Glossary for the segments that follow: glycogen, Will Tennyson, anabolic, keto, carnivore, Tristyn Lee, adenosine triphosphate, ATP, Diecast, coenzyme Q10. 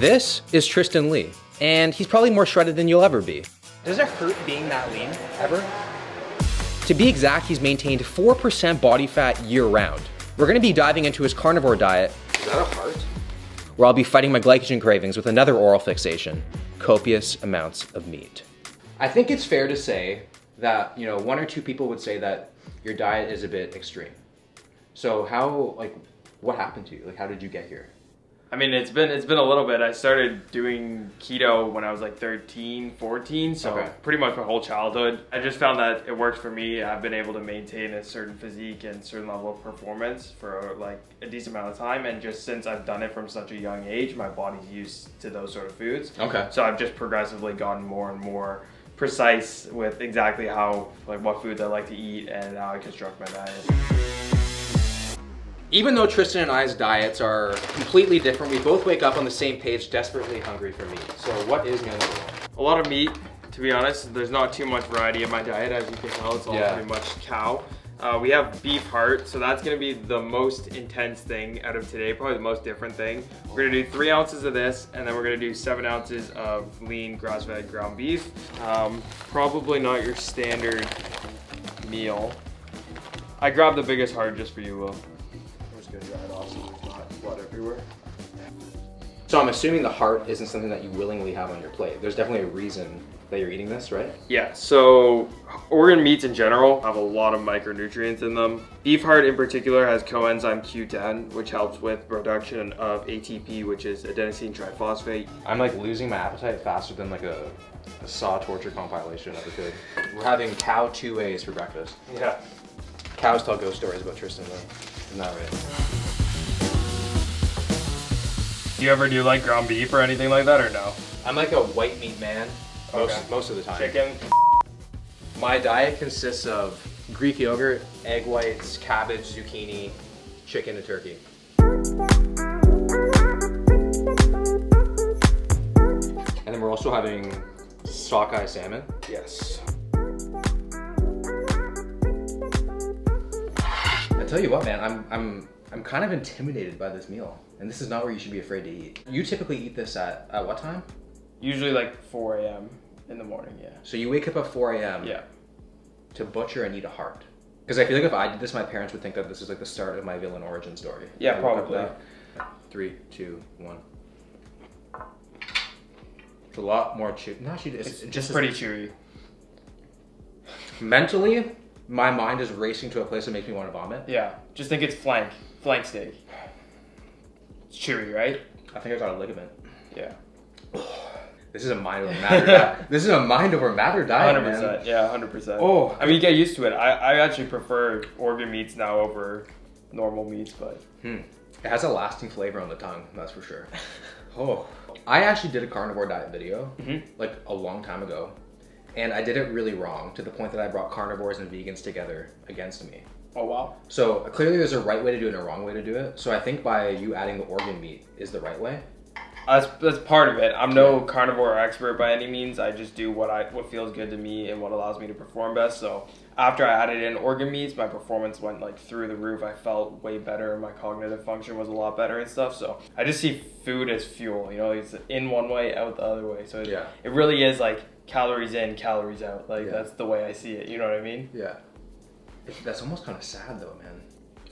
This is Tristyn Lee, and he's probably more shredded than you'll ever be. Does it hurt being that lean, ever? To be exact, he's maintained 4% body fat year round. We're gonna be diving into his carnivore diet. Is that a heart? Where I'll be fighting my glycogen cravings with another oral fixation, copious amounts of meat. I think it's fair to say that, you know, one or two people would say that your diet is a bit extreme. So how, like, what happened to you? Like, how did you get here? I mean, it's been a little bit. I started doing keto when I was like 13, 14, so pretty much my whole childhood. I just found that it works for me. I've been able to maintain a certain physique and certain level of performance for like a decent amount of time, and just since I've done it from such a young age, my body's used to those sort of foods. Okay. So I've just progressively gotten more and more precise with exactly how, like, what foods I like to eat and how I construct my diet. Even though Tristyn and I's diets are completely different, we both wake up on the same page desperately hungry for meat. So what is going on? A lot of meat, to be honest. There's not too much variety in my diet, as you can tell. It's all pretty much cow. We have beef heart, so that's going to be the most intense thing out of today, probably the most different thing. We're going to do 3 ounces of this, and then we're going to do 7 ounces of lean grass-fed ground beef. Probably not your standard meal. I grabbed the biggest heart just for you, Will. So I'm assuming the heart isn't something that you willingly have on your plate. There's definitely a reason that you're eating this, right? Yeah, so organ meats in general have a lot of micronutrients in them. Beef heart in particular has coenzyme Q10, which helps with production of ATP, which is adenosine triphosphate. I'm like losing my appetite faster than like a Saw torture compilation ever could. We're having cow 2A's for breakfast. Yeah. Cows tell ghost stories about Tristyn though. Not really. Do you ever do like ground beef or anything like that, or no? I'm like a white meat man most of the time. Chicken. My diet consists of Greek yogurt, egg whites, cabbage, zucchini, chicken, and turkey. And then we're also having sockeye salmon. Yes. I tell you what, man, I'm kind of intimidated by this meal, and this is not where you should be afraid to eat. You typically eat this at what time? Usually like 4 a.m. in the morning, yeah. So you wake up at 4 a.m. Yeah. To butcher and eat a heart. Because I feel like if I did this, my parents would think that this is like the start of my villain origin story. Yeah, probably. 3, 2, 1. It's a lot more chewy. No, it's just pretty chewy. Mentally, my mind is racing to a place that makes me want to vomit. Yeah, just think it's flank steak. It's chewy, right? I think I got a ligament. Yeah. This is a mind over matter diet. This is a mind over matter diet, 100%, man. Yeah, 100%. Oh, I mean, you get used to it. I actually prefer organ meats now over normal meats, but. It has a lasting flavor on the tongue, that's for sure. Oh. I actually did a carnivore diet video, like a long time ago. And I did it really wrong, to the point that I brought carnivores and vegans together against me. Oh, wow. So clearly there's a right way to do it and a wrong way to do it. So I think by you adding the organ meat is the right way. That's part of it. I'm no carnivore expert by any means. I just do what feels good to me and what allows me to perform best. So after I added in organ meats, my performance went like through the roof. I felt way better. My cognitive function was a lot better and stuff. So I just see food as fuel, you know, it's in one way, out the other way. So it really is like calories in, calories out. Like that's the way I see it. You know what I mean? Yeah. That's almost kind of sad though, man.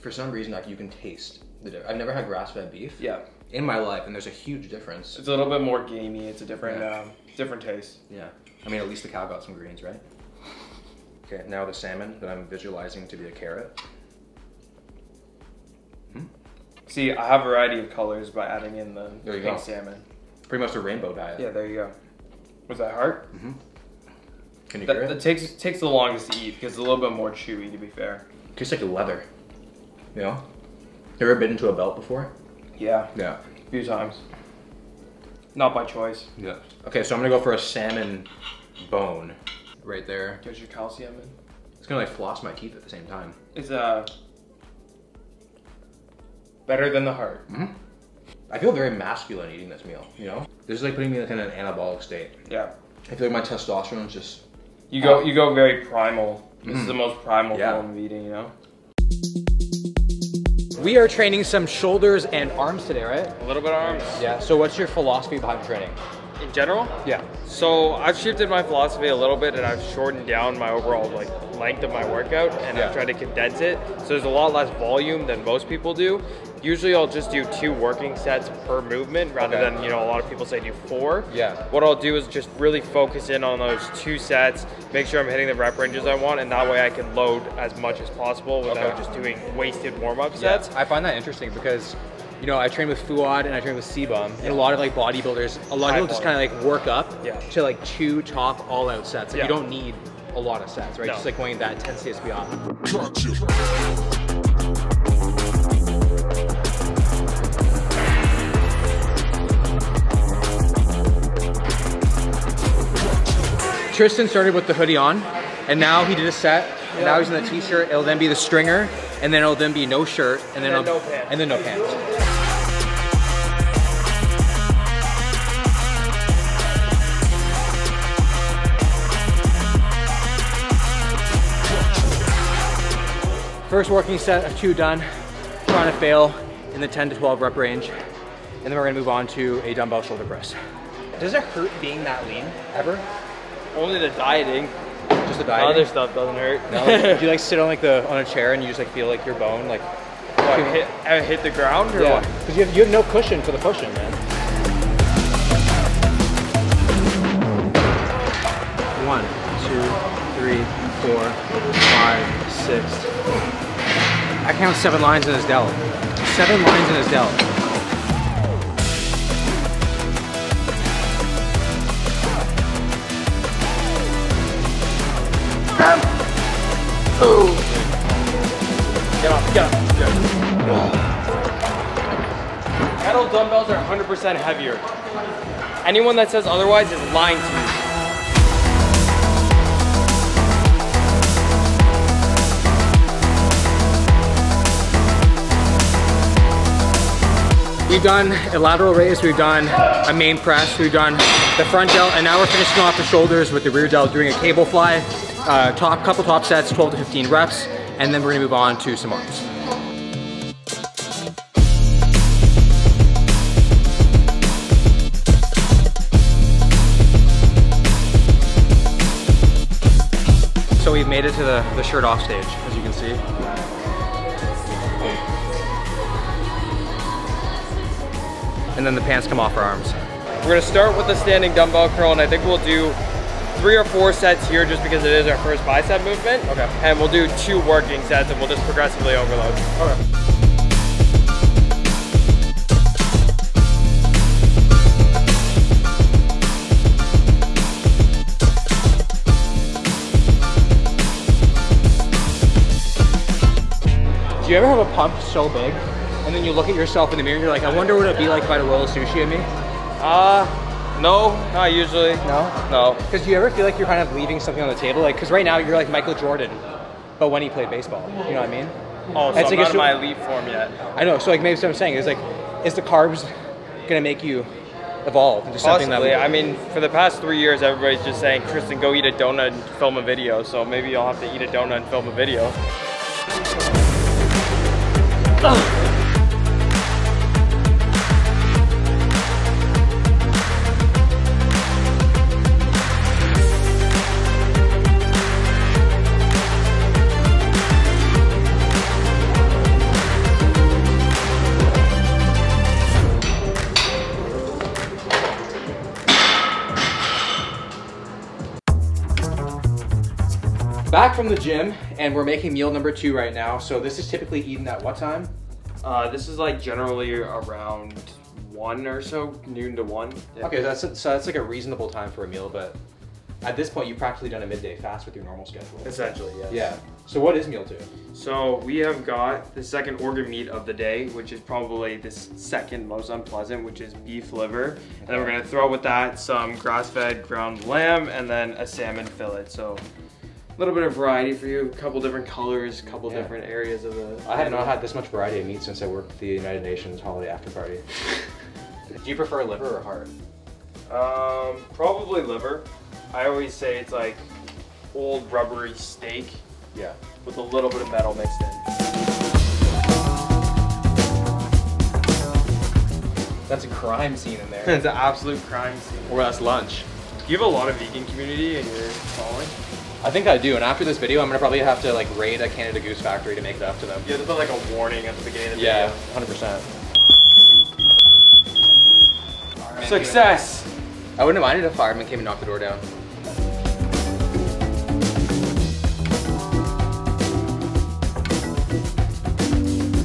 For some reason, like you can taste the difference. I've never had grass-fed beef. Yeah. In my life, and there's a huge difference. It's a little bit more gamey. It's a different, different taste. Yeah. I mean, at least the cow got some greens, right? Okay. Now the salmon that I'm visualizing to be a carrot. See, I have a variety of colors by adding in the pink salmon. Pretty much a rainbow diet. Yeah. There you go. Was that heart? Can you hear it? That takes the longest to eat because it's a little bit more chewy, to be fair. Tastes like leather. You know? You ever been into a belt before? Yeah. Yeah. A few times. Not by choice. Yeah. Okay, so I'm gonna go for a salmon bone. Right there. Get your calcium in. It's gonna like floss my teeth at the same time. It's better than the heart. I feel very masculine eating this meal, you know? This is like putting me in an anabolic state. Yeah. I feel like my testosterone is just... You go very primal. This is the most primal form of eating, you know? We are training some shoulders and arms today, right? A little bit of arms. Yeah, so what's your philosophy behind training? In general? Yeah. So I've shifted my philosophy a little bit and I've shortened down my overall like length of my workout and I've tried to condense it. So there's a lot less volume than most people do. Usually I'll just do 2 working sets per movement rather than, you know, a lot of people say do 4. Yeah. What I'll do is just really focus in on those 2 sets, make sure I'm hitting the rep ranges I want, and that way I can load as much as possible without just doing wasted warm-up sets. I find that interesting because, you know, I train with Fuad and I train with Sebum, and a lot of like bodybuilders, a lot of people just kind of like work up to like 2 top all-out sets. Like you don't need a lot of sets, right? No. Just like going that 10 CSB off. Tristyn started with the hoodie on, and now he did a set, and now he's in the t-shirt. It'll then be the stringer, and then it'll then be no shirt, and then no pants. And then no pants. First working set of 2 done, trying to fail in the 10 to 12 rep range. And then we're gonna move on to a dumbbell shoulder press. Does it hurt being that lean, ever? Only the dieting. Just the dieting? Other stuff doesn't hurt. No? Do you like sit on like on a chair and you just like feel like your bone like... I hit the ground or what? Because you have no cushion for the pushing, man. 1, 2, 3, 4, 5, 6. I count 7 lines in his deli. 7 lines in his deli. Get off, get off. Kettle dumbbells are 100% heavier. Anyone that says otherwise is lying to you. We've done a lateral raise, we've done a main press, we've done the front delt, and now we're finishing off the shoulders with the rear delt, doing a cable fly, couple top sets, 12 to 15 reps, and then we're gonna move on to some arms. So we've made it to the shirt off stage, as you can see. And then the pants come off our arms. We're gonna start with the standing dumbbell curl, and I think we'll do 3 or 4 sets here just because it is our first bicep movement. Okay. And we'll do 2 working sets, and we'll just progressively overload. Okay. Do you ever have a pump so big? And then you look at yourself in the mirror and you're like, I wonder what it'd be like if I had a roll of sushi at me? No, not usually. No? No. Because do you ever feel like you're kind of leaving something on the table? Like, because right now you're like Michael Jordan, but when he played baseball, you know what I mean? Oh, so I'm like not in my elite form yet. I know, so like maybe that's what I'm saying. It's like, is the carbs gonna make you evolve into something that way? I mean, for the past 3 years, everybody's just saying, Tristyn, go eat a donut and film a video. So maybe you'll have to eat a donut and film a video. Back from the gym, and we're making meal number 2 right now. So this is typically eaten at what time? This is like generally around 1 or so, noon to 1. Yeah. Okay, so that's like a reasonable time for a meal, but at this point you've practically done a midday fast with your normal schedule. Essentially, yes. Yeah. So what is meal 2? So we have got the second organ meat of the day, which is probably the second most unpleasant, which is beef liver. And then we're gonna throw with that some grass-fed ground lamb and then a salmon fillet. So a little bit of variety for you, a couple different colors, a couple different areas of the... I have not had this much variety of meat since I worked at the United Nations holiday after party. Do you prefer liver or heart? Probably liver. I always say it's like old rubbery steak with a little bit of metal mixed in. That's a crime scene in there. It's an absolute crime scene. Or that's lunch. Do you have a lot of vegan community in your following? I think I do, and after this video, I'm gonna probably have to like raid a Canada Goose factory to make it up to them. Yeah, there's like a warning at the beginning of the video. Yeah, 100%. Right, success! I wouldn't have minded if a fireman came and knocked the door down.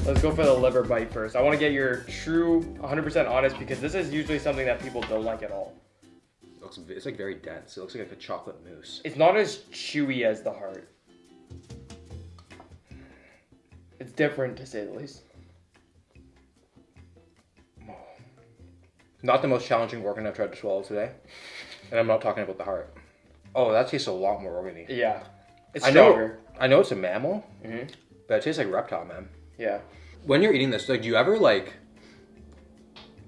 Let's go for the liver bite first. I want to get your true, 100% honest, because this is usually something that people don't like at all. It's like very dense. It looks like a chocolate mousse. It's not as chewy as the heart. It's different, to say the least. Not the most challenging organ I've tried to swallow today. And I'm not talking about the heart. Oh, that tastes a lot more organy. Yeah. It's stronger. I know it's a mammal, but it tastes like reptile, man. Yeah. When you're eating this, like, do you ever like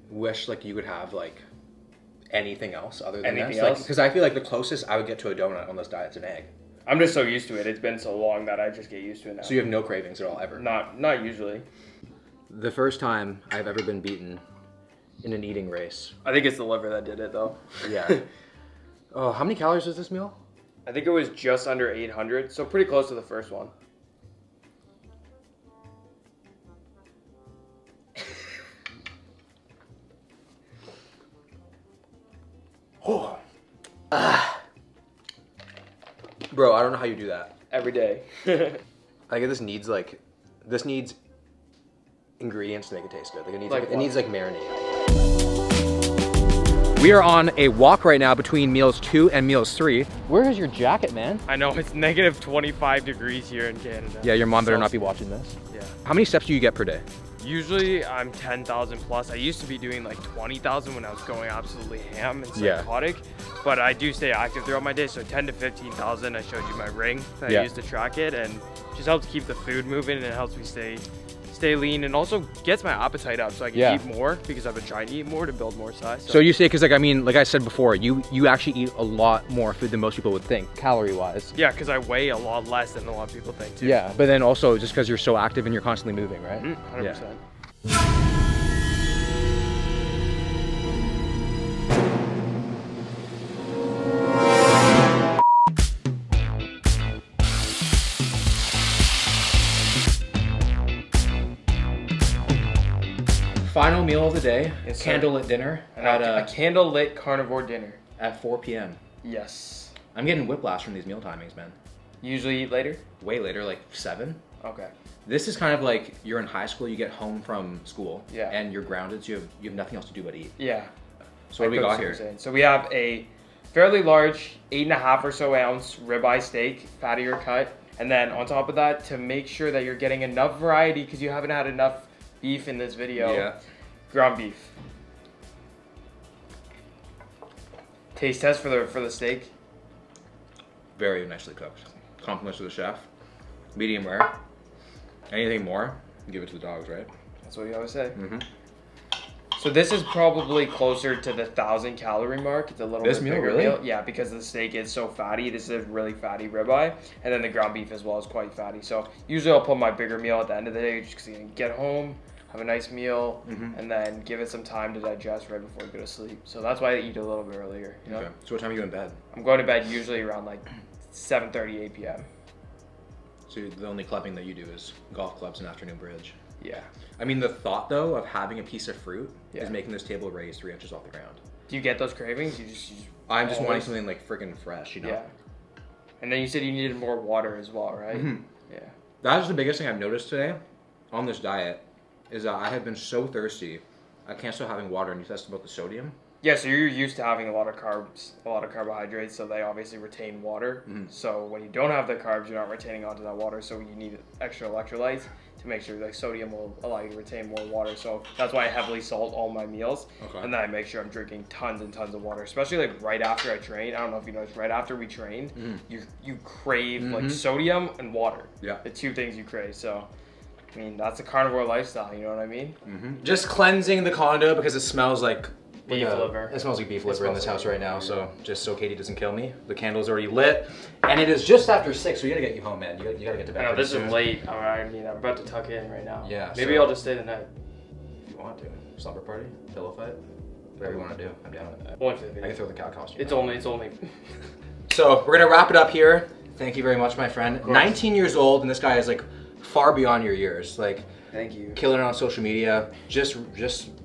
wish like you could have like anything else other than anything else? Because like, I feel like the closest I would get to a donut on this diet is an egg. I'm just so used to it. It's been so long that I just get used to it now. So you have no cravings at all ever? Not usually. The first time I've ever been beaten in an eating race. I think it's the liver that did it though. Yeah. Oh, how many calories was this meal? I think it was just under 800, so pretty close to the first one. Oh. Ah. Bro, I don't know how you do that. Every day. I guess this needs ingredients to make it taste good. Like it needs like marinade. We are on a walk right now between meals 2 and meals 3. Where is your jacket, man? I know, it's negative 25 degrees here in Canada. Yeah, your mom better not be watching this. Yeah. How many steps do you get per day? Usually I'm 10,000 plus. I used to be doing like 20,000 when I was going absolutely ham and psychotic, but I do stay active throughout my day. So 10 to 15,000, I showed you my ring that I used to track it, and just helps keep the food moving and it helps me stay lean and also gets my appetite up so I can eat more, because I've been trying to eat more to build more size. So you say, because like, I mean, like I said before, you actually eat a lot more food than most people would think, calorie wise. Yeah, because I weigh a lot less than a lot of people think too. Yeah, but then also just because you're so active and you're constantly moving, right? 100%. Yeah. Final meal of the day, candlelit dinner. At a candlelit carnivore dinner. At 4 p.m. Yes. I'm getting whiplash from these meal timings, man. You usually eat later? Way later, like 7. Okay. This is kind of like you're in high school, you get home from school, and you're grounded, so you have nothing else to do but eat. Yeah. So what do we got here? So we have a fairly large 8.5 or so ounce ribeye steak, fattier cut. And then on top of that, to make sure that you're getting enough variety, because you haven't had enough beef in this video, ground beef. Taste test for the steak. Very nicely cooked. Compliments to the chef. Medium rare. Anything more, give it to the dogs, right? That's what you always say. So this is probably closer to the 1,000 calorie mark. It's a little bit bigger meal. Yeah, because the steak is so fatty. This is a really fatty ribeye. And then the ground beef as well is quite fatty. So usually I'll put my bigger meal at the end of the day, just because you can get home, have a nice meal, and then give it some time to digest right before you go to sleep. So that's why I eat a little bit earlier. You know? Okay. So what time are you in bed? I'm going to bed usually around like 7:30, 8 p.m. So the only clubbing that you do is golf clubs and afternoon bridge. Yeah. I mean, the thought though of having a piece of fruit is making this table raise 3 inches off the ground. Do you get those cravings? You just I'm just wanting something like freaking fresh, you know? Yeah. And then you said you needed more water as well, right? Yeah. That's the biggest thing I've noticed today on this diet is that I have been so thirsty. I can't stop having water, and you asked about the sodium. Yeah, so you're used to having a lot of carbs, a lot of carbohydrates, so they obviously retain water. So when you don't have the carbs, you're not retaining onto that water, so you need extra electrolytes to make sure like sodium will allow you to retain more water. So that's why I heavily salt all my meals. Okay. And then I make sure I'm drinking tons and tons of water, especially like right after I train. I don't know if you noticed, right after we trained, you crave like sodium and water. Yeah. The two things you crave, so. I mean, that's a carnivore lifestyle, you know what I mean? Just cleansing the condo because it smells like beef liver. It smells like beef liver in this house right now, so just so Katie doesn't kill me. The candle's already lit, and it is just after 6, so you gotta get you home, man. You gotta get to bed. I know, this is late. All right, I mean, I'm about to tuck in right now. Yeah. Maybe I'll just stay the night. If you want to. slumber party, pillow fight, whatever you want to do. I'm down with that. 150. I can throw the cow costume. It's only. So we're gonna wrap it up here. Thank you very much, my friend. 19 years old, and this guy is like far beyond your years. Like, thank you. Killing it on social media. Just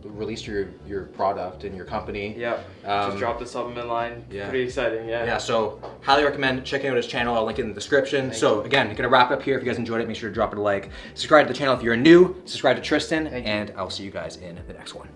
released your product and your company. Yeah. Just dropped the supplement line. Yeah. Pretty exciting. Yeah. Yeah. So highly recommend checking out his channel. I'll link it in the description. Again, I'm gonna wrap up here. If you guys enjoyed it, make sure to drop it a like. Subscribe to the channel if you're new. Subscribe to Tristyn, and I'll see you guys in the next one.